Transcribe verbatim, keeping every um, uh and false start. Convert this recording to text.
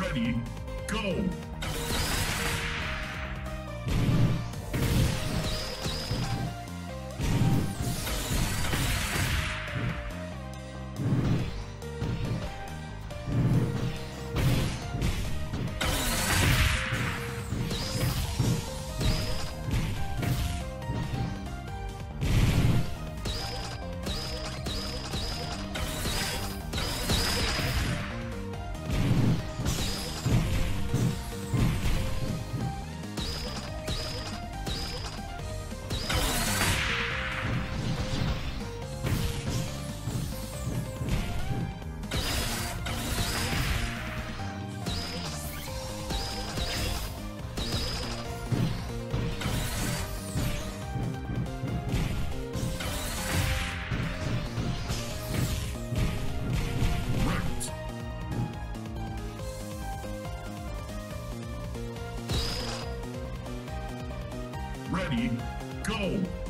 Ready, go! Ready, go!